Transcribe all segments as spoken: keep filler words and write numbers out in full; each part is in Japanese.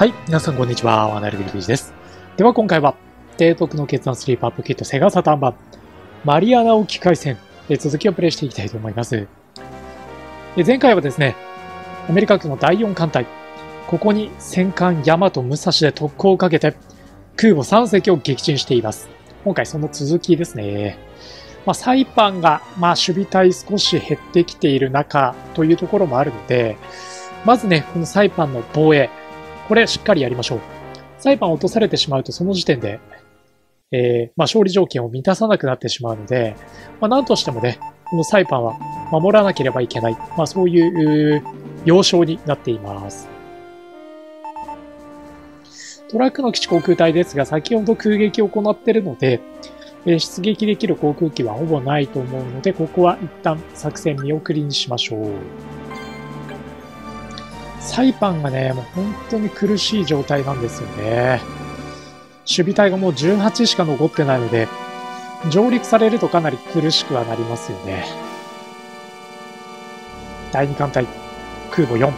はい、皆さんこんにちは。ワナルビルビージです。では今回は、提督の決断スリーパップキットセガサターン版、マリアナ沖海戦で続きをプレイしていきたいと思います。で前回はですね、アメリカ軍のだいよん艦隊、ここに戦艦ヤマト武蔵で特攻をかけて、空母さん隻を撃沈しています。今回その続きですね。まあ、サイパンが、まあ、守備隊少し減ってきている中というところもあるので、まずね、このサイパンの防衛、これしっかりやりましょう。サイパンを落とされてしまうとその時点で、えー、まあ、勝利条件を満たさなくなってしまうので、まあ、なんとしてもね、このサイパンは守らなければいけない、まあ、そういう要衝になっています。トラックの基地航空隊ですが、先ほど空撃を行っているので、出撃できる航空機はほぼないと思うので、ここは一旦作戦見送りにしましょう。サイパンがね、もう本当に苦しい状態なんですよね。守備隊がもうじゅうはちしか残ってないので、上陸されるとかなり苦しくはなりますよね。だいに艦隊、空母よん。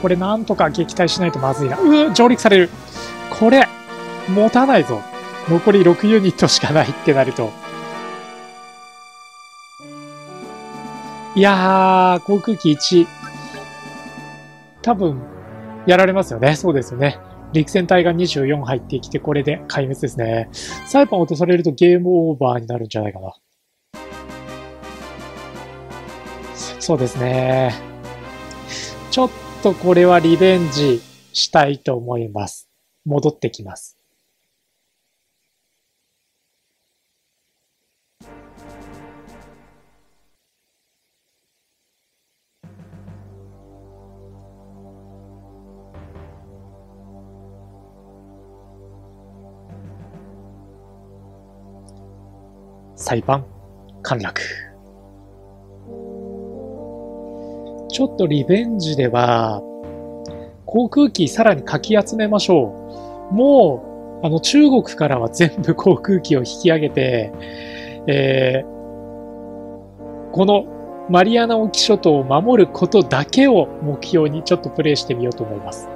これなんとか撃退しないとまずいな。うー、上陸される。これ、持たないぞ。残りろくユニットしかないってなると。いやー、航空機いち。多分、やられますよね。そうですよね。陸戦隊がにじゅうよん入ってきて、これで壊滅ですね。サイパン落とされるとゲームオーバーになるんじゃないかな。そうですね。ちょっとこれはリベンジしたいと思います。戻ってきます。サイパン、陥落。ちょっとリベンジでは、航空機さらにかき集めましょう。もう、あの、中国からは全部航空機を引き上げて、えー、このマリアナ沖諸島を守ることだけを目標にちょっとプレイしてみようと思います。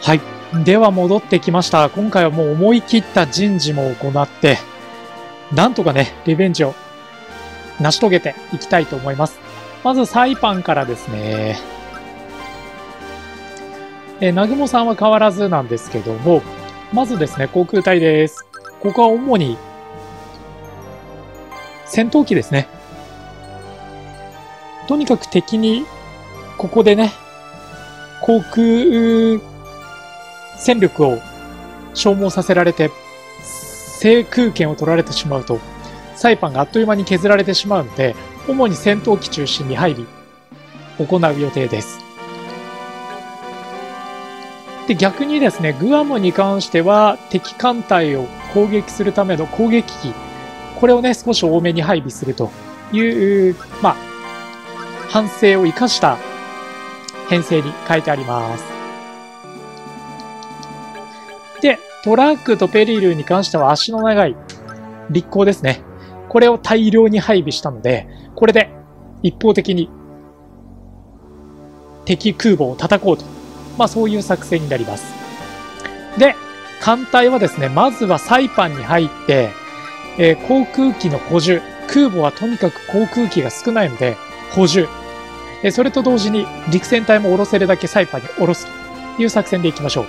はい。では戻ってきました。今回はもう思い切った人事も行って、なんとかね、リベンジを成し遂げていきたいと思います。まずサイパンからですね。え、南雲さんは変わらずなんですけども、まずですね、航空隊です。ここは主に戦闘機ですね。とにかく敵に、ここでね、航空、戦力を消耗させられて、制空権を取られてしまうと、サイパンがあっという間に削られてしまうので、主に戦闘機中心に配備、行う予定です。で、逆にですね、グアムに関しては、敵艦隊を攻撃するための攻撃機、これをね、少し多めに配備するという、まあ、反省を生かした編成に変えてあります。で、トラックとペリルに関しては足の長い陸鋼ですね。これを大量に配備したので、これで一方的に敵空母を叩こうと。まあそういう作戦になります。で、艦隊はですね、まずはサイパンに入って、えー、航空機の補充。空母はとにかく航空機が少ないので補充。えー、それと同時に陸戦隊も下ろせるだけサイパンに下ろすという作戦でいきましょう。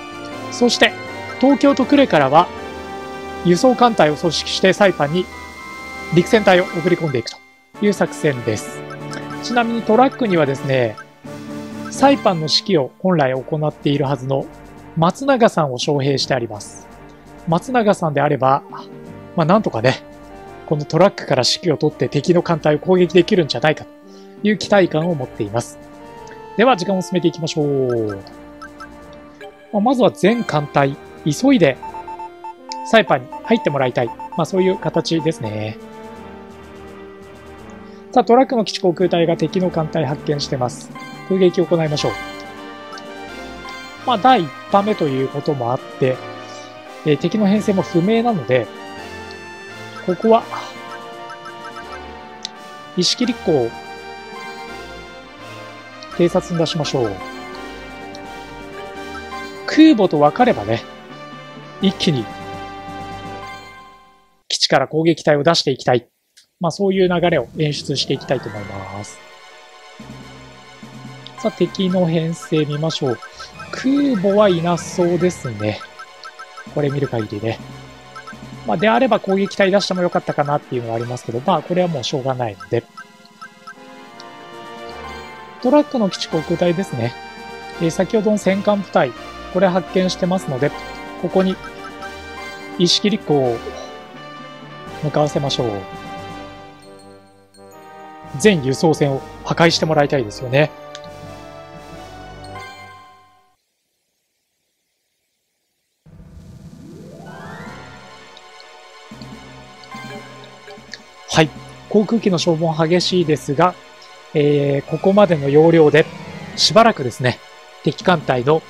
そして、東京と呉からは輸送艦隊を組織してサイパンに陸戦隊を送り込んでいくという作戦です。ちなみにトラックにはですね、サイパンの指揮を本来行っているはずの松永さんを招聘してあります。松永さんであれば、まあなんとかね、このトラックから指揮を取って敵の艦隊を攻撃できるんじゃないかという期待感を持っています。では時間を進めていきましょう。まずは全艦隊。急いでサイパンに入ってもらいたい。まあ、そういう形ですね。さあ、トラックの基地航空隊が敵の艦隊発見してます。空撃を行いましょう。まあ、だいいち波目ということもあって、えー、敵の編成も不明なので、ここは、石切港を偵察に出しましょう。空母と分かればね、一気に基地から攻撃隊を出していきたい。まあそういう流れを演出していきたいと思います。さあ、敵の編成見ましょう。空母はいなそうですね。これ見る限りね。まあ、であれば攻撃隊出してもよかったかなっていうのはありますけど、まあ、これはもうしょうがないので。トラックの基地航空隊ですね。えー、先ほどの戦艦部隊、これ発見してますので、ここに、石切港を向かわせましょう。全輸送船を破壊してもらいたいですよね。はい。航空機の消耗激しいですが、えー、ここまでの要領で、しばらくですね、敵艦隊の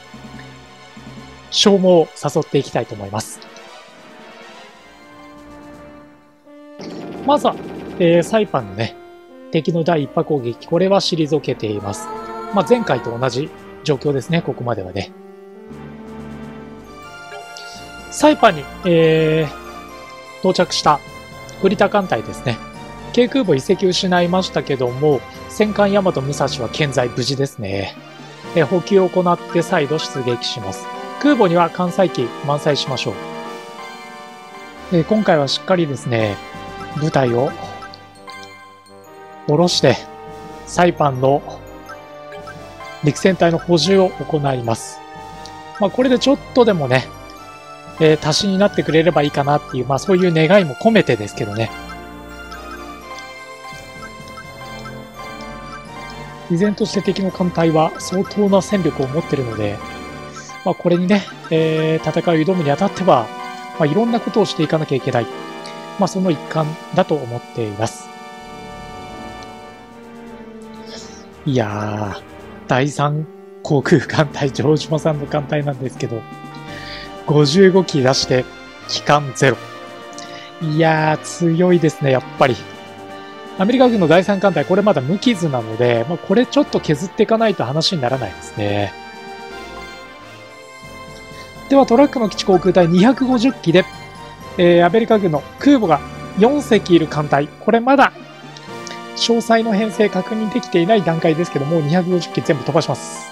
消耗を誘っていきたいと思います。まずは、えー、サイパンのね、敵の第一波攻撃、これは退けています。まあ、前回と同じ状況ですね、ここまではね。サイパンに、えー、到着したフリタ艦隊ですね。軽空母移籍失いましたけども、戦艦大和武蔵は健在、無事ですね。え補給を行って再度出撃します。空母には艦載機満載しましょう。え今回はしっかりですね、部隊を下ろして、サイパンの陸戦隊の補充を行います。まあ、これでちょっとでもね、えー、足しになってくれればいいかなっていう、まあそういう願いも込めてですけどね。依然として敵の艦隊は相当な戦力を持ってるので、まあこれにね、えー、戦いを挑むにあたっては、まあいろんなことをしていかなきゃいけない。まあその一環だと思っています。いやー、だいさん航空艦隊、城島さんの艦隊なんですけど、ごじゅうごき出して、機関ゼロ。いやー、強いですね、やっぱり。アメリカ軍のだいさん艦隊、これまだ無傷なので、まあ、これちょっと削っていかないと話にならないですね。では、トラックの基地航空隊にひゃくごじゅっきで、えー、アメリカ軍の空母がよんせきいる艦隊。これまだ、詳細の編成確認できていない段階ですけども、にひゃくごじゅっき全部飛ばします。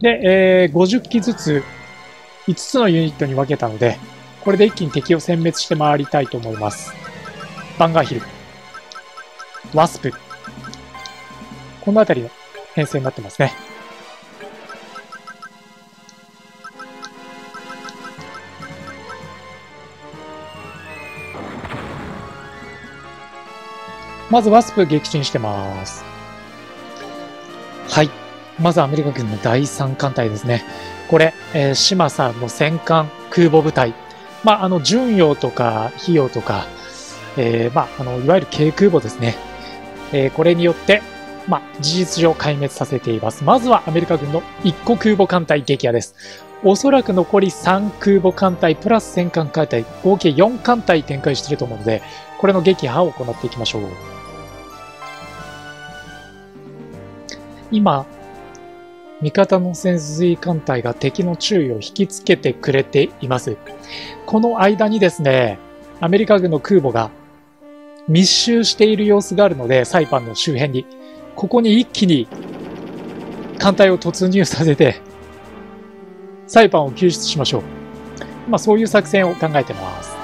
で、えー、ごじゅっきずついつつのユニットに分けたので、これで一気に敵を殲滅して回りたいと思います。バンガーヒル、ワスプ、この辺りの編成になってますね。まずワスプ撃沈してます。はい。まずアメリカ軍のだいさん艦隊ですね。これ、えー、島さんの戦艦空母部隊。まあ、あの、巡洋とか、飛洋とか、えー、まあ、あの、いわゆる軽空母ですね。えー、これによって、まあ、事実上壊滅させています。まずはアメリカ軍のいっこ空母艦隊撃破です。おそらく残りさん空母艦隊プラス戦艦艦隊、合計よん艦隊展開していると思うので、これの撃破を行っていきましょう。今、味方の潜水艦隊が敵の注意を引きつけてくれています。この間にですね、アメリカ軍の空母が密集している様子があるので、サイパンの周辺に、ここに一気に艦隊を突入させて、サイパンを救出しましょう。まあそういう作戦を考えてます。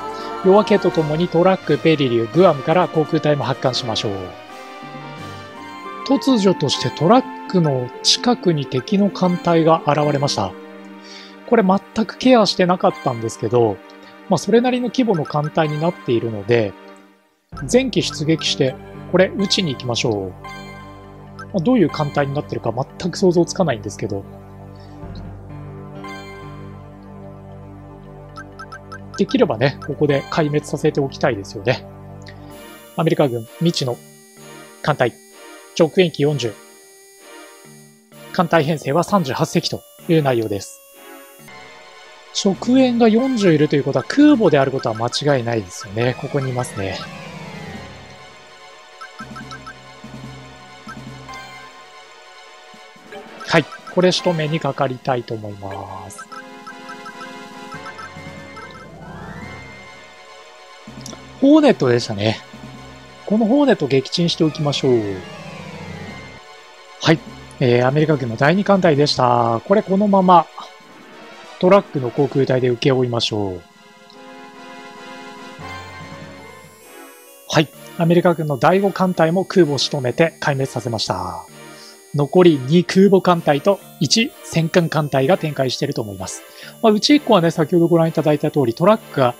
夜明けとともにトラック、ペリリュー、グアムから航空隊も発艦しましょう。突如としてトラック、の近くに敵の艦隊が現れました。これ全くケアしてなかったんですけど、まあそれなりの規模の艦隊になっているので、前期出撃して、これ撃ちに行きましょう。まあ、どういう艦隊になってるか全く想像つかないんですけど。できればね、ここで壊滅させておきたいですよね。アメリカ軍未知の艦隊、直延機よんじゅう、艦隊編成はさんじゅうはっせきという内容です。直延がよんじゅういるということは空母であることは間違いないですよね。ここにいますね。はい。これ仕留めにかかりたいと思います。ホーネットでしたね。このホーネットを撃沈しておきましょう。はい。えー、アメリカ軍のだいに艦隊でした。これこのままトラックの航空隊で請け負いましょう。はい。アメリカ軍のだいご艦隊も空母を仕留めて壊滅させました。残りに空母艦隊といち戦艦艦隊が展開していると思います。まあ、うちいっこはね、先ほどご覧いただいた通りトラックが、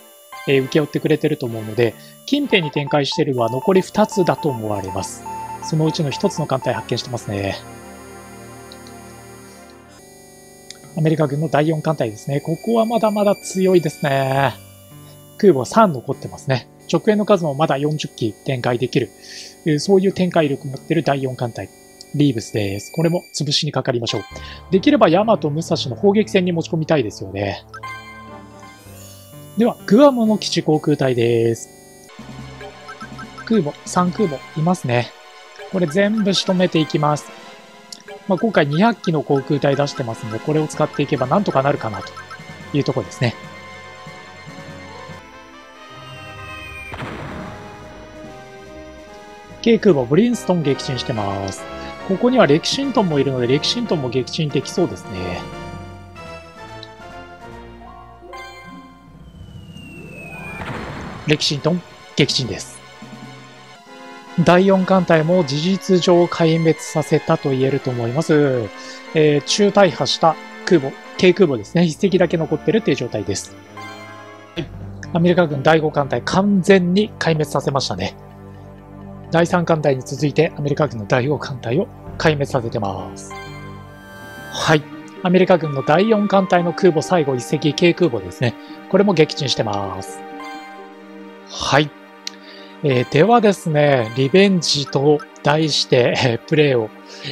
えー、請け負ってくれてると思うので、近辺に展開しているのは残りふたつだと思われます。そのうちのひとつの艦隊発見してますね。アメリカ軍のだいよん艦隊ですね。ここはまだまだ強いですね。空母はさん残ってますね。直延の数もまだよんじゅっき展開できる。そういう展開力持ってるだいよん艦隊。リーブスです。これも潰しにかかりましょう。できればヤマト、武蔵の砲撃戦に持ち込みたいですよね。では、グアムの基地航空隊です。空母、さん空母いますね。これ全部仕留めていきます。まあ、今回にひゃっきの航空隊出してますので、これを使っていけばなんとかなるかなというところですね。軽空母ブリンストン撃沈してます。ここにはレキシントンもいるので、レキシントンも撃沈できそうですね。レキシントン撃沈です。だいよん艦隊も事実上壊滅させたと言えると思います。えー、中大破した空母、軽空母ですね。いっせきだけ残ってるという状態です。はい、アメリカ軍だいご艦隊完全に壊滅させましたね。だいさん艦隊に続いてアメリカ軍のだいご艦隊を壊滅させてます。はい。アメリカ軍のだいよん艦隊の空母最後いっせき、軽空母ですね。これも撃沈してます。はい。えー、ではですね、リベンジと題して、えー、プレイを、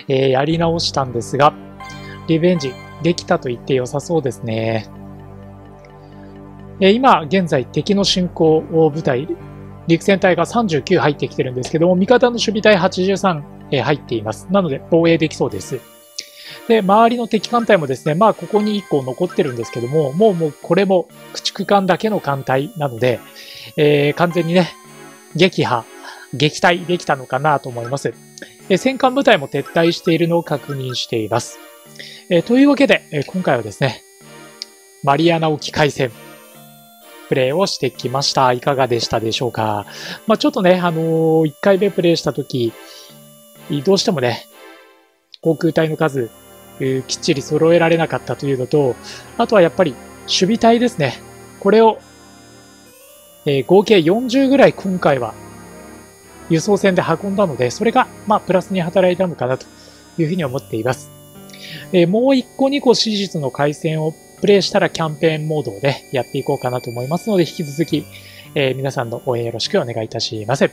えー、やり直したんですが、リベンジできたと言って良さそうですね。えー、今現在敵の進行を舞台、陸戦隊がさんじゅうきゅう入ってきてるんですけども、味方の守備隊はちじゅうさん入っています。なので防衛できそうです。で、周りの敵艦隊もですね、まあここにいっこ残ってるんですけども、もうもうこれも駆逐艦だけの艦隊なので、えー、完全にね、撃破、撃退できたのかなと思います。えー、戦艦部隊も撤退しているのを確認しています。えー、というわけで、えー、今回はですね、マリアナ沖海戦。プレイをしてきました。いかがでしたでしょうか。まあ、ちょっとね、あのー、いっかいめプレイしたとき、どうしてもね、航空隊の数、きっちり揃えられなかったというのと、あとはやっぱり、守備隊ですね。これを、えー、合計よんじゅうぐらい今回は、輸送船で運んだので、それが、まあ、プラスに働いたのかなというふうに思っています。えー、もういっこにこ史実の回線をプレイしたらキャンペーンモードでやっていこうかなと思いますので、引き続き、えー、皆さんの応援よろしくお願いいたします。